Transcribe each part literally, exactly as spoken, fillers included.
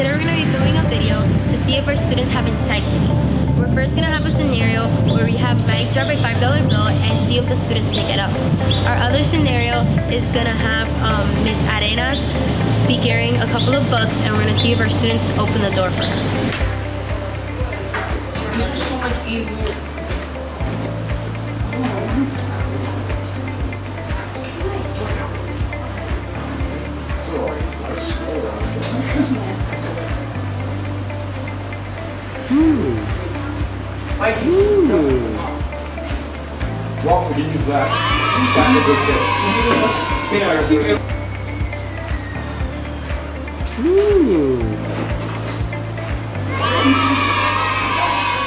Today we're going to be filming a video to see if our students have integrity. We're first going to have a scenario where we have Mike drop a five dollar bill and see if the students pick it up. Our other scenario is going to have um, Miss Arenas be carrying a couple of books, and we're going to see if our students open the door for her. This was so much easier. Ooh. Mike, ooh. Well, we can use that. That's a good kid. Ooh.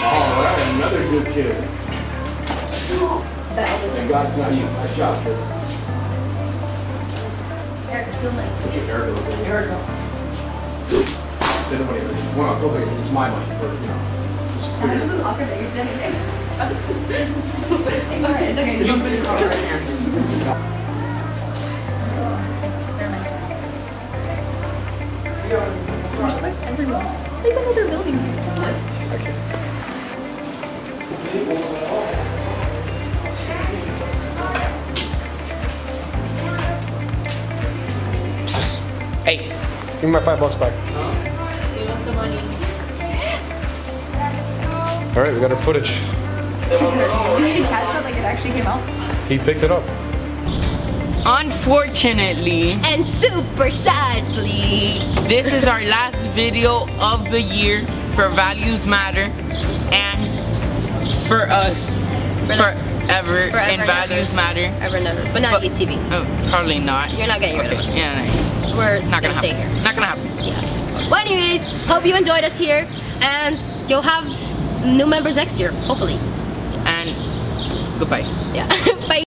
All right, another good kid. Thank God it's not you. Nice job, kid. Eric, still late. Put your Eric goes in. Eric goes. Well, no, it it's my money for, you know. This is awkward that you're sitting there. But it's okay, it's okay. You put your car right here. There's another building here. What? Hey, give me my five bucks back. Huh? Money. All right, we got our footage. Did you even catch that? Like, it actually came out? He picked it up. Unfortunately, and super sadly, this is our last video of the year for Values Matter and for us. For forever, forever and Values never. Matter. Ever and ever. But not but, U T V. Oh, probably not. You're not getting rid okay. of us. Yeah, no. We're not gonna, gonna stay here. Not gonna happen. Yeah. Well, anyways, hope you enjoyed us here, and you'll have new members next year, hopefully. And goodbye. Yeah, bye.